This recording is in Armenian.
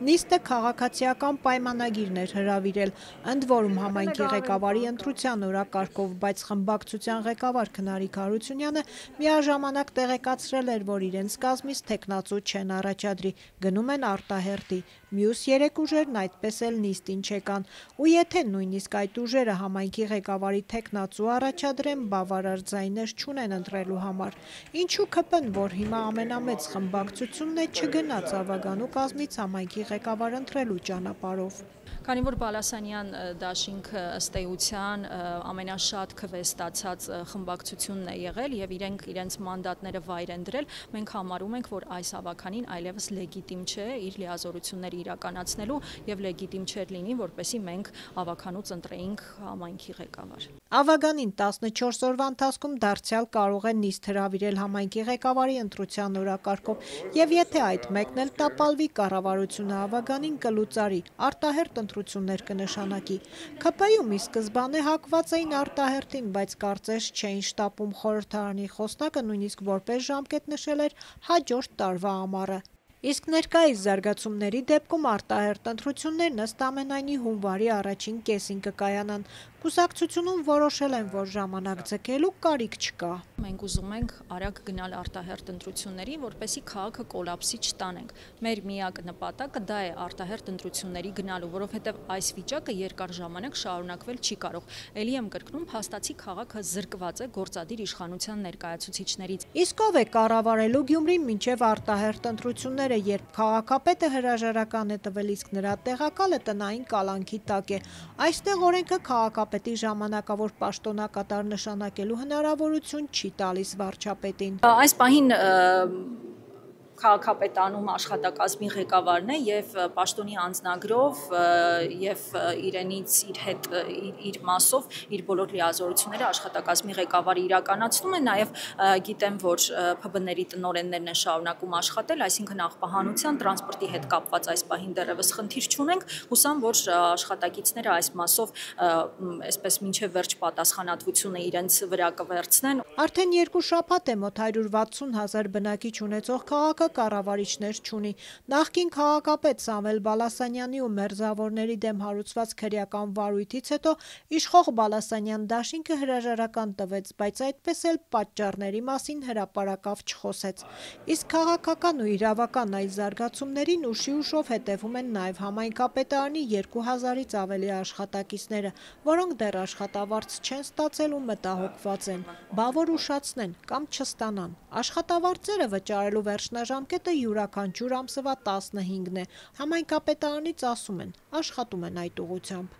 Նիստը քաղաքացիական պայմանագիրն էր հրավիրել, ընդ որում համայնքի ղեկավարի ընտրության օրակարգով, բայց խմբակցության ղեկավար Քնարիկ Հարությունյանը միաժամանակ տեղեկացրել էր, որ իրենց կազմից թեկնածու չեն առաջադրի, գնում են արտահերտի։ Մյուս երեք ուժերն այդպես էլ նիստին չեկան, ու եթե նույնիսկ այդ ուժերը համայնքի ղեկավարի թեկնածու առաջադրեն, բավարար ձայներ չունեն ընտրելու համար։ Ինչու կպն, որ հիմա ամենամեծ խմբակցությունն է չգնաց ավագանու կազմից համայնքի ղեկավար ընտրելու ճանապարհով։ Քանի որ Բալասանյան դաշինքը ըստ էության ամենաշատ քվե ստացած խմբակցությունն է եղել եւ իրենք իրենց մանդատները վայր են դրել, մենք համարում ենք, որ այս ավականին այլևս լեգիտիմ չէ իր լիազորությունները իրականացնելու եւ լեգիտիմ չէր լինի, որպեսզի մենք ավականուց ընտրեինք համայնքի ղեկավար։ Ավականին 14 օրվա ընթացքում դարձյալ կարող է նիստ հրավիրել համայնքի ղեկավարի ընտրության օրակարգով եւ եթե այդ մեկն էլ տապալվի, կառավարությունը ավականին կլուծարի, արտահերտ ընտրություններ կնշանակի։ ԿՊ-ում ի սկզբանե հակված էին արտահերտին, բայց կարծես չէին շտապում, խորհրդարանի խոսնակը նույնիսկ որպես ժամկետ նշել էր հաջորդ տարվա ամառը։ Իսկ ներկայիս զարգացումների դեպքում արտահերտ ընտրություններն ըստ ամենայնի հունվարի առաջին կեսին կկայանան։ Կուսակցությունում որոշել են, որ ժամանակ ձգելու կարիք չկա։ Մենք ուզում ենք արագ գնալ արտահերտ ընտրությունների, որպեսզի քաղաքը կոլապսի չտանենք։ Մեր միակ նպատակը դա է արտահերտ ընտրությունների գնալու, որովհետև այս վիճակը երկար ժամանակ շարունակվել չի կարող։ Էլի եմ կրկնում, փաստացի քաղաքը զրկված է գործադիր իշխանության ներկայացուցիչներից։ Իսկ ով է կառավարելու Գյումրին մինչև արտահերտ ընտրությունները, երբ քաղաքապետը հրաժարական է տվել, իսկ նրա տեղակալը տնային կալանքի տակ է։ Այստեղ օրենքը քաղաքապետի ժամանակավոր պաշտոնակատար նշանակելու հնարավորություն չի տալիս վարչապետին։ Այս պահին քաղաքապետանում աշխատակազմի ղեկավարն է եւ պաշտոնի անձնագրով եւ իրենից իր հետ իր մասով իր բոլոր լիազորությունները աշխատակազմի ղեկավարը իրականացնում է, նաեւ գիտեմ, որ ՓԲ-ների տնօրեններն են շարունակում աշխատել, այսինքն աղբահանության, տրանսպորտի հետ կապված այս պահին դեռևս խնդիր չունենք, հուսամ, որ աշխատակիցները այս մասով այսպես մինչեւ վերջ պատասխանատվությունը իրենց վրա կվերցնեն։ Արդեն երկու շաբաթ է մոտ 160,000 բնակիչ ունեցող քաղաքը կառավարիչներ չունի։ Նախկին քաղաքապետ Սամել Բալասանյանի ու մերձավորների դեմ հարուցված քրեական վարույթից հետո իշխող Բալասանյան դաշինքը հրաժարական տվեց, բայց այդպես էլ պատճառների մասին հրապարակավ չխոսեց։ Իսկ քաղաքական ու իրավական այս զարգացումներին ուշիուշով հետևում են նաև համայնքապետարանի 2000-ից ավելի աշխատակիցները, որոնք դեռ աշխատավարձ չեն ստացել ու մտահոգված են, բա որ ուշացնեն կամ չստանան։ Աշխատավարձերը վճարելու վերջնաժամկետը յուրաքանչյուր ամսվա 15-ն է։ Համայնքապետարանից ասում են, աշխատում են այդ ուղղությամբ։